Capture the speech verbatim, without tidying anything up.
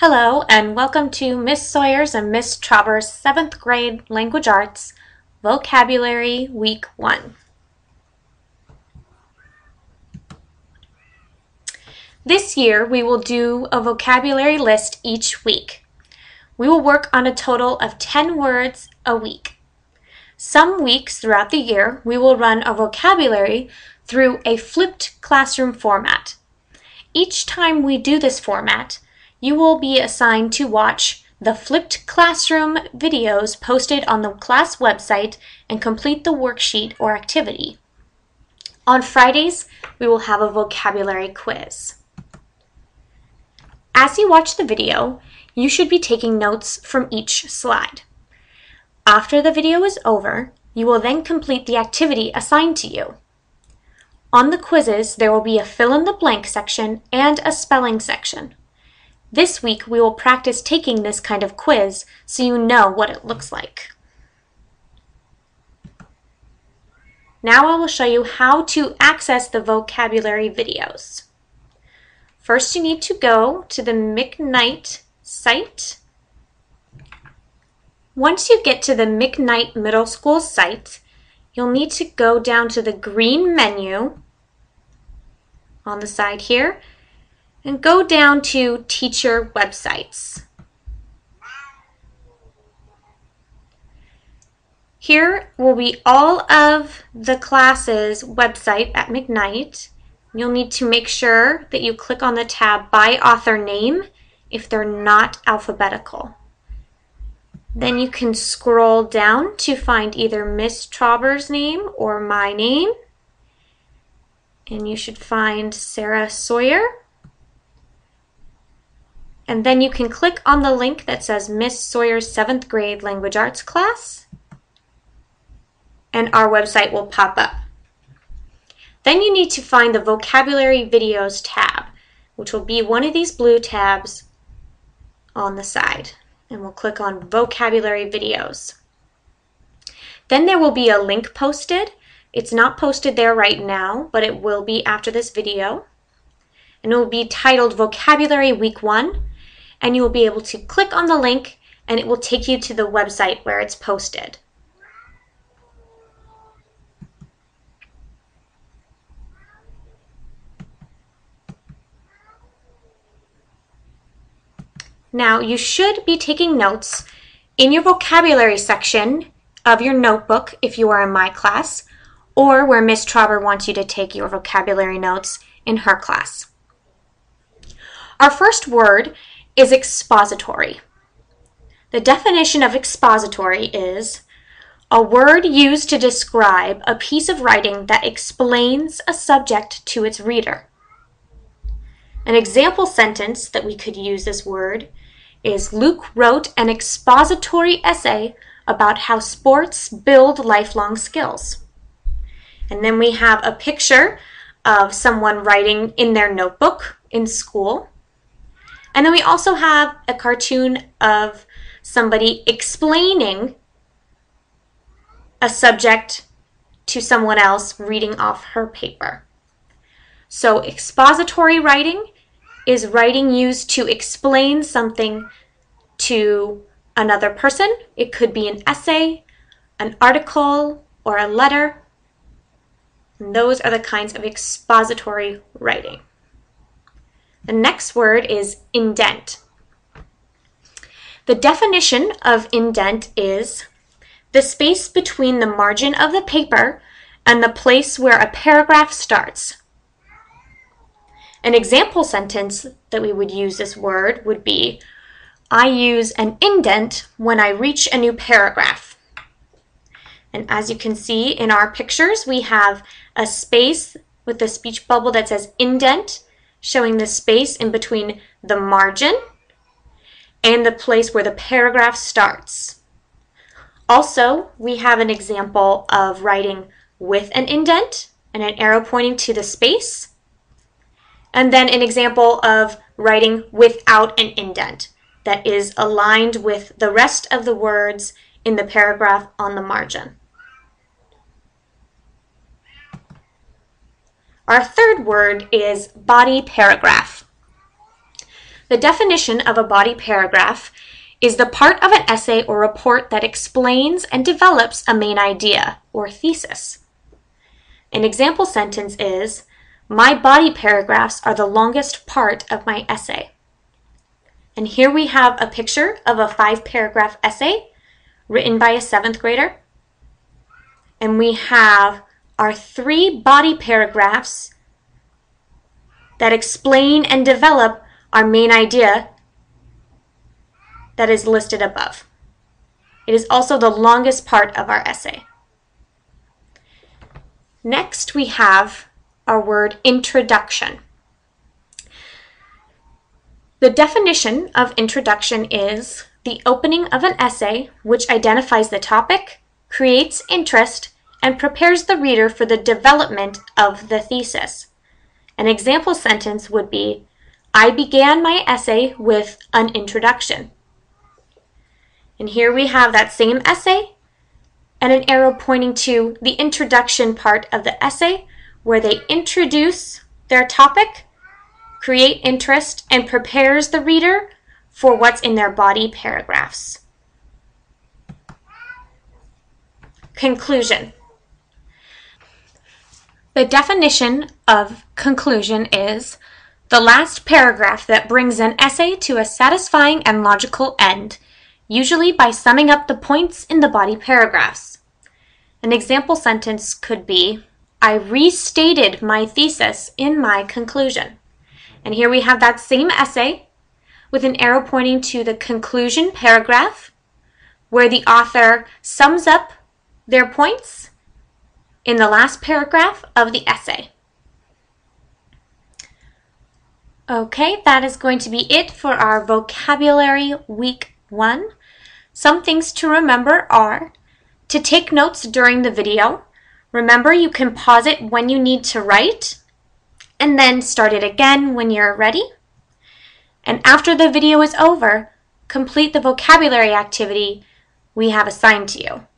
Hello and welcome to Miz Sawyer's and Miz Trauber's seventh grade Language Arts Vocabulary Week one. This year we will do a vocabulary list each week. We will work on a total of ten words a week. Some weeks throughout the year we will run a vocabulary through a flipped classroom format. Each time we do this format, you will be assigned to watch the flipped classroom videos posted on the class website and complete the worksheet or activity. On Fridays, we will have a vocabulary quiz. As you watch the video, you should be taking notes from each slide. After the video is over, you will then complete the activity assigned to you. On the quizzes, there will be a fill-in-the-blank section and a spelling section. This week, we will practice taking this kind of quiz so you know what it looks like. Now I will show you how to access the vocabulary videos. First, you need to go to the McKnight site. Once you get to the McKnight Middle School site, you'll need to go down to the green menu on the side here, and go down to teacher websites. Here will be all of the classes website at McKnight. You'll need to make sure that you click on the tab by author name if they're not alphabetical. Then you can scroll down to find either Miz Trauber's name or my name. And you should find Sarah Sawyer. And then you can click on the link that says Miz Sawyer's seventh grade Language Arts class, and our website will pop up. Then you need to find the Vocabulary Videos tab, which will be one of these blue tabs on the side. And we'll click on Vocabulary Videos. Then there will be a link posted. It's not posted there right now, but it will be after this video. And it will be titled Vocabulary Week one. And you will be able to click on the link and it will take you to the website where it's posted. Now you should be taking notes in your vocabulary section of your notebook if you are in my class, or where Miz Trauber wants you to take your vocabulary notes in her class. Our first word is expository. The definition of expository is a word used to describe a piece of writing that explains a subject to its reader. An example sentence that we could use this word is Luke wrote an expository essay about how sports build lifelong skills. And then we have a picture of someone writing in their notebook in school. And then we also have a cartoon of somebody explaining a subject to someone else reading off her paper. So expository writing is writing used to explain something to another person. It could be an essay, an article, or a letter. And those are the kinds of expository writing. The next word is indent. The definition of indent is the space between the margin of the paper and the place where a paragraph starts. An example sentence that we would use this word would be, I use an indent when I reach a new paragraph. And as you can see in our pictures, we have a space with the speech bubble that says indent, showing the space in between the margin and the place where the paragraph starts. Also, we have an example of writing with an indent and an arrow pointing to the space, and then an example of writing without an indent that is aligned with the rest of the words in the paragraph on the margin. Our third word is body paragraph. The definition of a body paragraph is the part of an essay or report that explains and develops a main idea or thesis. An example sentence is, my body paragraphs are the longest part of my essay. And here we have a picture of a five-paragraph essay written by a seventh grader. And we have our three body paragraphs that explain and develop our main idea that is listed above. It is also the longest part of our essay. Next, we have our word introduction. The definition of introduction is the opening of an essay which identifies the topic, creates interest, and prepares the reader for the development of the thesis. An example sentence would be, I began my essay with an introduction. And here we have that same essay and an arrow pointing to the introduction part of the essay where they introduce their topic, create interest, and prepares the reader for what's in their body paragraphs. Conclusion. The definition of conclusion is the last paragraph that brings an essay to a satisfying and logical end, usually by summing up the points in the body paragraphs. An example sentence could be, I restated my thesis in my conclusion. And here we have that same essay with an arrow pointing to the conclusion paragraph where the author sums up their points in the last paragraph of the essay. Okay, that is going to be it for our vocabulary week one. Some things to remember are to take notes during the video. Remember, you can pause it when you need to write and then start it again when you're ready. And after the video is over, complete the vocabulary activity we have assigned to you.